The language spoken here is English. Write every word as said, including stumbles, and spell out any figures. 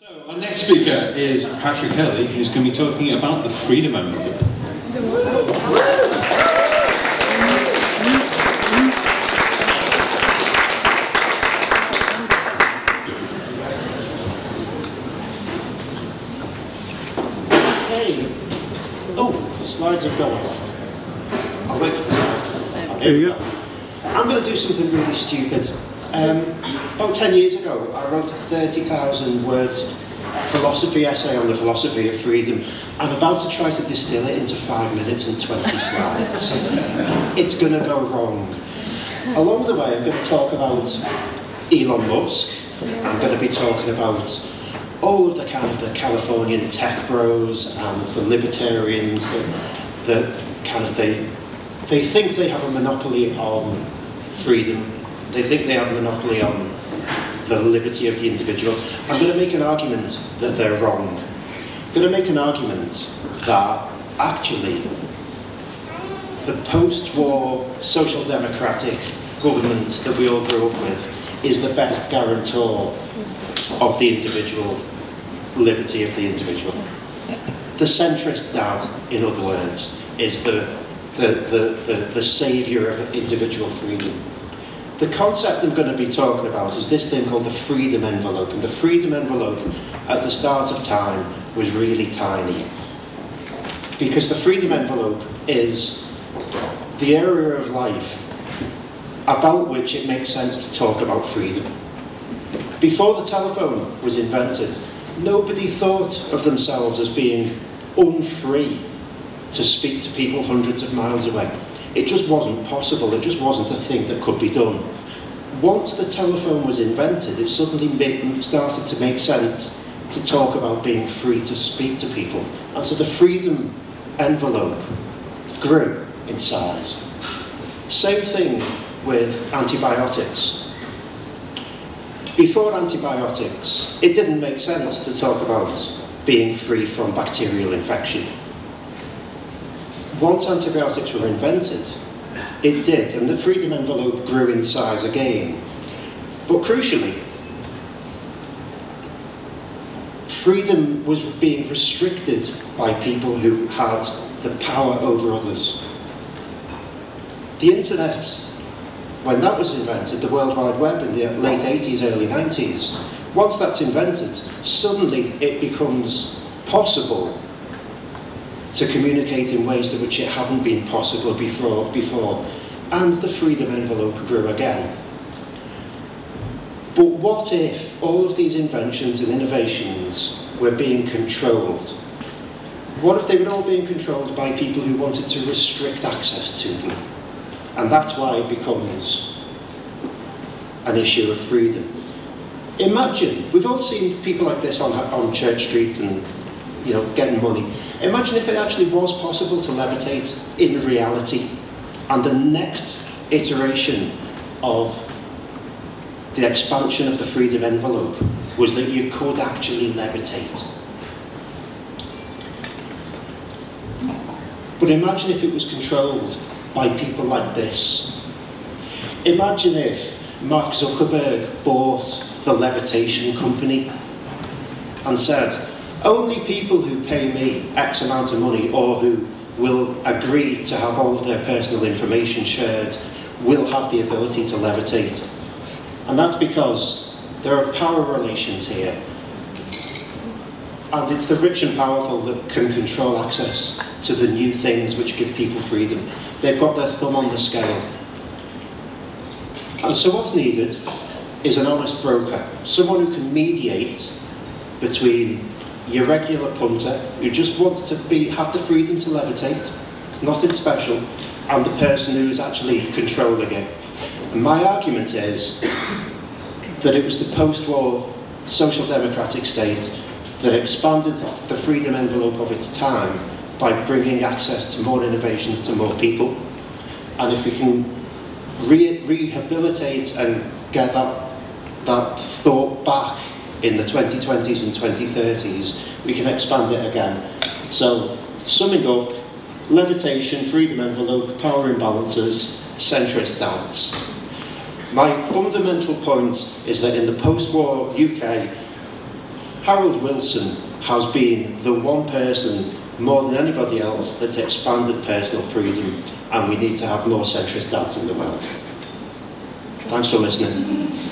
So our next speaker is Patrick Kelly, who's going to be talking about the Freedom Amendment. Okay. Oh, slides have gone off. I'll wait for the slides. Here we go. I'm going to do something really stupid. Um, about ten years ago, I wrote a thirty thousand word philosophy essay on the philosophy of freedom. I'm about to try to distill it into five minutes and twenty slides. It's going to go wrong. Along the way, I'm going to talk about Elon Musk. I'm going to be talking about all of the kind of the Californian tech bros and the libertarians that, that kind of they, they think they have a monopoly on freedom. They think they have a monopoly on the liberty of the individual. I'm going to make an argument that they're wrong. I'm going to make an argument that actually the post-war social democratic government that we all grew up with is the best guarantor of the individual liberty of the individual. The centrist dad, in other words, is the, the, the, the, the saviour of individual freedom. The concept I'm going to be talking about is this thing called the freedom envelope. And the freedom envelope at the start of time was really tiny. Because the freedom envelope is the area of life about which it makes sense to talk about freedom. Before the telephone was invented, nobody thought of themselves as being unfree to speak to people hundreds of miles away. It just wasn't possible, it just wasn't a thing that could be done. Once the telephone was invented, it suddenly made, started to make sense to talk about being free to speak to people. And so the freedom envelope grew in size. Same thing with antibiotics. Before antibiotics, it didn't make sense to talk about being free from bacterial infection. Once antibiotics were invented, it did, and the freedom envelope grew in size again. But crucially, freedom was being restricted by people who had the power over others. The internet, when that was invented, the World Wide Web in the late eighties, early nineties, once that's invented, suddenly it becomes possible to communicate in ways in which it hadn't been possible before, before, and the freedom envelope grew again. But what if all of these inventions and innovations were being controlled? What if they were all being controlled by people who wanted to restrict access to them? And that's why it becomes an issue of freedom. Imagine, we've all seen people like this on, on Church Street and, you know, getting money. Imagine if it actually was possible to levitate in reality, and the next iteration of the expansion of the freedom envelope was that you could actually levitate. But imagine if it was controlled by people like this. Imagine if Mark Zuckerberg bought the levitation company and said, only people who pay me X amount of money or who will agree to have all of their personal information shared will have the ability to levitate. And that's because there are power relations here. And it's the rich and powerful that can control access to the new things which give people freedom. They've got their thumb on the scale. And so what's needed is an honest broker, someone who can mediate between your regular punter who just wants to be, have the freedom to levitate, it's nothing special, and the person who is actually controlling it. And my argument is that it was the post-war social democratic state that expanded the freedom envelope of its time by bringing access to more innovations to more people. And if we can re rehabilitate and get that, that thought back in the twenty twenties and twenty thirties, we can expand it again. So, summing up, levitation, freedom envelope, power imbalances, centrist dance. My fundamental point is that in the post-war U K, Harold Wilson has been the one person, more than anybody else, that's expanded personal freedom, and we need to have more centrist dads in the world. Thanks for listening.